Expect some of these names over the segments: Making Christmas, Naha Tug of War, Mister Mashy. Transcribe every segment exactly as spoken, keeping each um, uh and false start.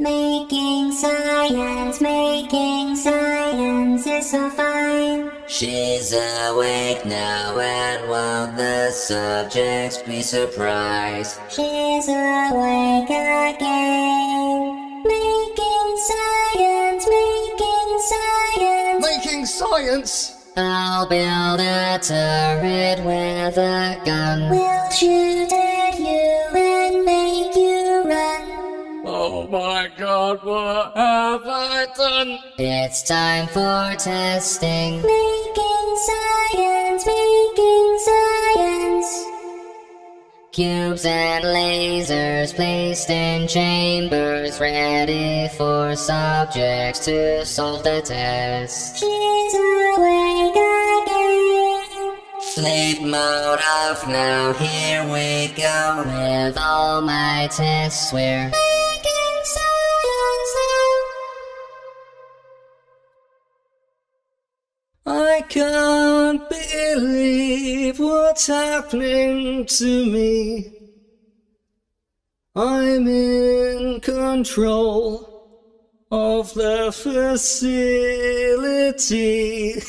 Making science, making science is so fine. She's awake now, and won't the subjects be surprised? She's awake again. Making science, making science, making science. I'll build a turret with a gun. We'll shoot at you and make you run. Oh my god, what have I done? It's time for testing. Making science, making science. Cubes and lasers placed in chambers, ready for subjects to solve the test. She's awake again. Sleep mode off now, here we go. With all my tests we're making science now. I can't believe what's happening to me. I'm in control of the facility.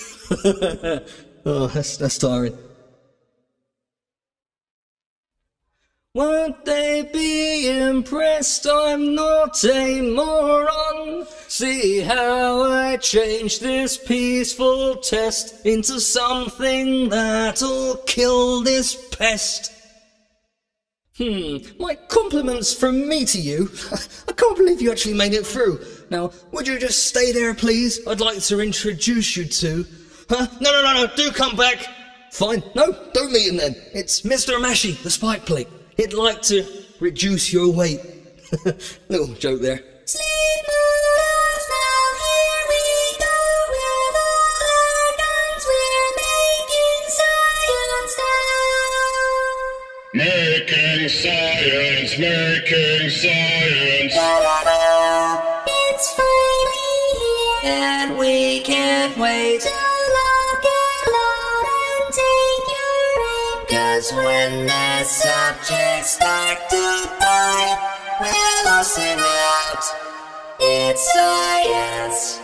Oh, that's, that's tiring. Won't they be impressed? I'm not a moron. See how I change this peaceful test into something that'll kill this pest. Hmm, my compliments from me to you. I can't believe you actually made it through. Now, would you just stay there, please? I'd like to introduce you to... Huh? No, no, no, no, do come back. Fine. No, don't meet him then. It's Mister Mashy, the spike plate. He'd like to reduce your weight. Little joke there. Sleep mode off now, here we go. With all our guns, we're making science now. Making science, making science. La, la, la. It's finally here, and we can't wait. When the subjects start to die, we'll all sing out. It's science.